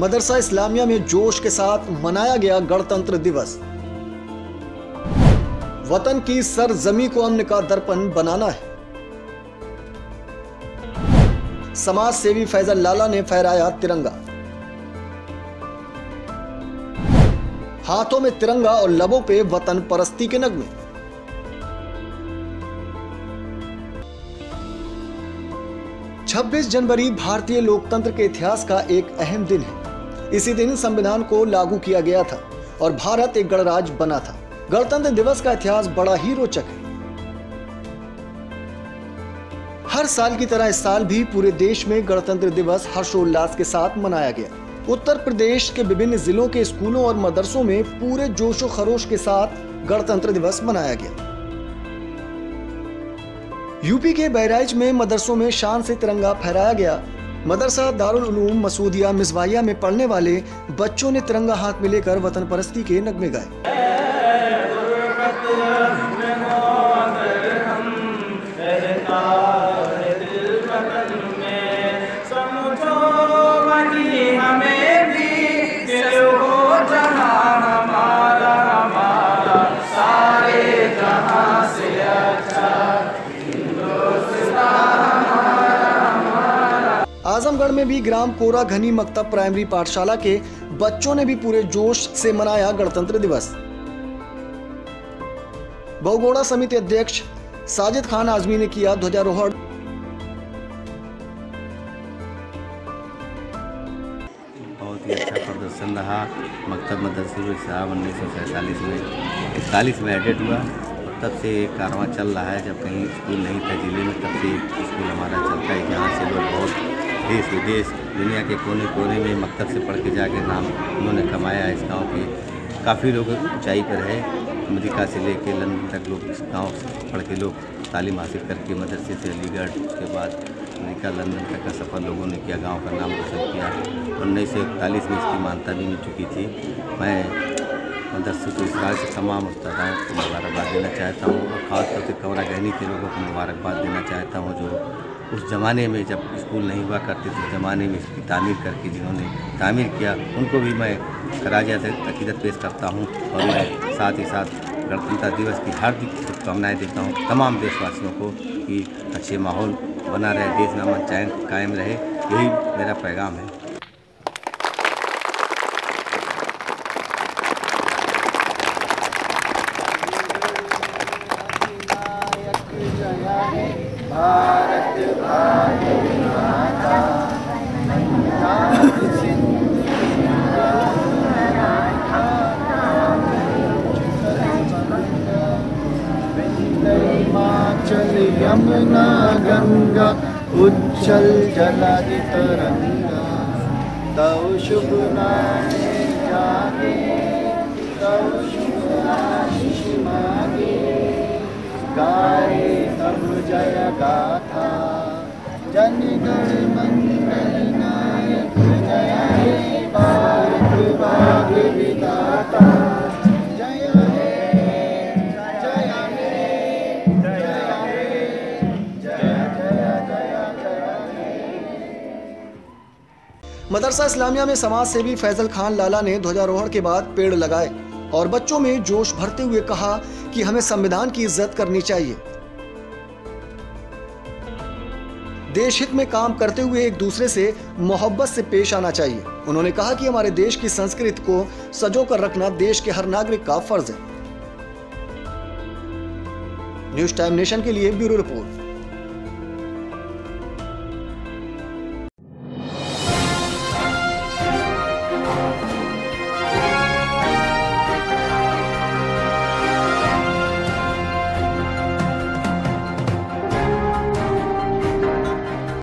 मदरसा इस्लामिया में जोश के साथ मनाया गया गणतंत्र दिवस। वतन की सरजमी को अमन का दर्पण बनाना है। समाज सेवी फैजल लाला ने फहराया तिरंगा। हाथों में तिरंगा और लबों पे वतन परस्ती के नगमे। में 26 जनवरी भारतीय लोकतंत्र के इतिहास का एक अहम दिन है। इसी दिन संविधान को लागू किया गया था और भारत एक गणराज्य बना था। गणतंत्र दिवस का इतिहास बड़ा ही रोचक है। हर साल की तरह इस साल भी पूरे देश में गणतंत्र दिवस हर्षोल्लास के साथ मनाया गया। उत्तर प्रदेश के विभिन्न जिलों के स्कूलों और मदरसों में पूरे जोशो खरोश के साथ गणतंत्र दिवस मनाया गया। यूपी के बहराइच में मदरसों में शान से तिरंगा फहराया गया। मदरसा दारुल उलूम मसूदिया मिसवैया में पढ़ने वाले बच्चों ने तिरंगा हाथ में लेकर वतन परस्ती के नगमे गाए। आजमगढ़ में भी ग्राम कोरा घनी मक्तब प्राइमरी पाठशाला के बच्चों ने भी पूरे जोश से मनाया गणतंत्र दिवस। बहुगुणा समिति अध्यक्ष साजिद खान आजमी ने किया ध्वजारोहण। बहुत ही अच्छा प्रदर्शन रहा। मकतब मदरसा साहब 1947 में 41 में एडेड हुआ। तब से एक कारवां चल रहा है। जब कहीं स्कूल नहीं था जिले में, तब से स्कूल हमारा चलता है। यहाँ से लोग बहुत देश विदेश दुनिया के कोने कोने में मकतब से पढ़ के जाकर नाम उन्होंने कमाया। इस गाँव के काफ़ी लोग ऊंचाई पर है। अमेरिका से लेकर लंदन तक लोग इस गाँव पढ़ के लोग तालीम हासिल करके मदरसे से अलीगढ़, उसके बाद अमेरिका लंदन तक का सफ़र लोगों ने किया। गाँव का नाम रोशन किया। 1941 में इसकी मान्यता भी मिल चुकी थी। मैं मदरसे को इस साल से तमाम उस्तादान को मुबारकबाद देना चाहता हूँ और ख़ासतौर से कोरा घनी के लोगों को मुबारकबाद देना चाहता हूँ जो उस ज़माने में जब स्कूल नहीं हुआ करते थे, उस ज़माने में इसकी तामीर करके जिन्होंने तामीर किया उनको भी मैं ख़राज-ए-अक़ीदत पेश करता हूँ। और मैं साथ ही साथ गणतंत्र दिवस की हार्दिक शुभकामनाएँ देता हूँ तमाम देशवासियों को कि अच्छे माहौल बना रहे, देश में अमन चैन कायम रहे। यही मेरा पैगाम है। भारत भाग्य विधाता हिमाचल यमुना गंगा उच्छल जलधि तरंगा तव शुभ नामे जागे तव शुभ आशीष मागे गाए जय गाथा जनगण मंगल नायक जय हे भारत भाग्य विधाता जय हे जय हे जय जय जय जय। मदरसा इस्लामिया में समाज सेवी फैजल खान लाला ने ध्वजारोहण के बाद पेड़ लगाए और बच्चों में जोश भरते हुए कहा कि हमें संविधान की इज्जत करनी चाहिए। देश हित में काम करते हुए एक दूसरे से मोहब्बत से पेश आना चाहिए। उन्होंने कहा कि हमारे देश की संस्कृति को सजो कर रखना देश के हर नागरिक का फर्ज है। न्यूज टाइम नेशन के लिए ब्यूरो रिपोर्ट।